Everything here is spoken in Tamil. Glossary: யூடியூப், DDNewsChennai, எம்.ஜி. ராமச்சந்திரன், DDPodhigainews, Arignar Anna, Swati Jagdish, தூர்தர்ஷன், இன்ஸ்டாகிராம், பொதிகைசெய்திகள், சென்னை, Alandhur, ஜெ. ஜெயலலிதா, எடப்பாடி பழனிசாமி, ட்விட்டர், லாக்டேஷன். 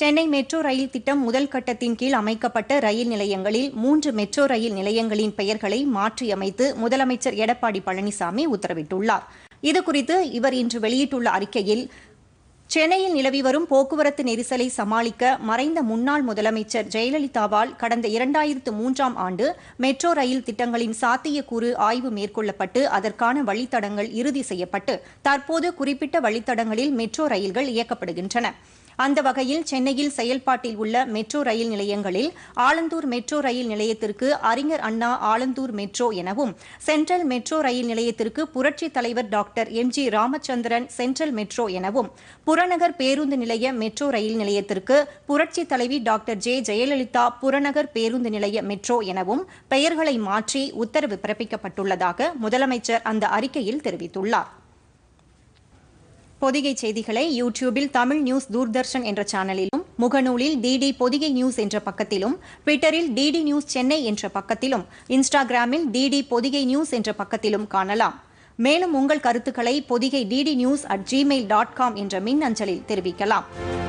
சென்னை மெட்ரோ ரயில் திட்டம் முதல் கட்டத்தின் கீழ் அமைக்கப்பட்ட ரயில் நிலையங்களில் 3 மெட்ரோ ரயில் நிலையங்களின் பெயர்களை மாற்றியமைத்து முதலமைச்சர் எடப்பாடி பழனிசாமி உத்தரவிட்டுள்ளார். இதுகுறித்து இவர் இன்று வெளியிட்டுள்ள அறிக்கையில், சென்னையில் நிலவி வரும் போக்குவரத்து நெரிசலை சமாளிக்க மறைந்த முன்னாள் முதலமைச்சர் ஜெயலலிதாவால் கடந்த 2003 ஆண்டு மெட்ரோ ரயில் திட்டங்களின் சாத்தியக்கூறு ஆய்வு மேற்கொள்ளப்பட்டு அதற்கான வழித்தடங்கள் இறுதி செய்யப்பட்டு தற்போது குறிப்பிட்ட வழித்தடங்களில் மெட்ரோ ரயில்கள் இயக்கப்படுகின்றன. அந்த வகையில் சென்னையில் செயல்பாட்டில் உள்ள மெட்ரோ ரயில் நிலையங்களில் ஆலந்தூர் மெட்ரோ ரயில் நிலையத்திற்கு அறிஞர் அண்ணா ஆலந்தூர் மெட்ரோ எனவும், சென்ட்ரல் மெட்ரோ ரயில் நிலையத்திற்கு புரட்சித் தலைவர் doctor எம்.ஜி. ராமச்சந்திரன் central metro எனவும், புறநகர் பேருந்து நிலைய மெட்ரோ ரயில் நிலையத்திற்கு புரட்சித் தலைவி டாக்டர் ஜெ. ஜெயலலிதா புறநகர் பேருந்து நிலைய மெட்ரோ எனவும் பெயர்களை மாற்றி உத்தரவு பிறப்பிக்கப்பட்டுள்ளதாக முதலமைச்சர் அந்த அறிக்கையில் தெரிவித்துள்ளார். பொதிகை செய்திகளை யூடியூபில் தமிழ் நியூஸ் தூர்தர்ஷன் என்ற சேனலிலும், முகநூலில் டிடி பொதிகை நியூஸ் என்ற பக்கத்திலும், ட்விட்டரில் டிடி நியூஸ் சென்னை என்ற பக்கத்திலும், இன்ஸ்டாகிராமில் டிடி பொதிகை நியூஸ் என்ற பக்கத்திலும் காணலாம். மேலும் உங்கள் கருத்துக்களை பொதிகை டிடி நியூஸ் @gmail.com என்ற மின் அஞ்சலில் தெரிவிக்கலாம்.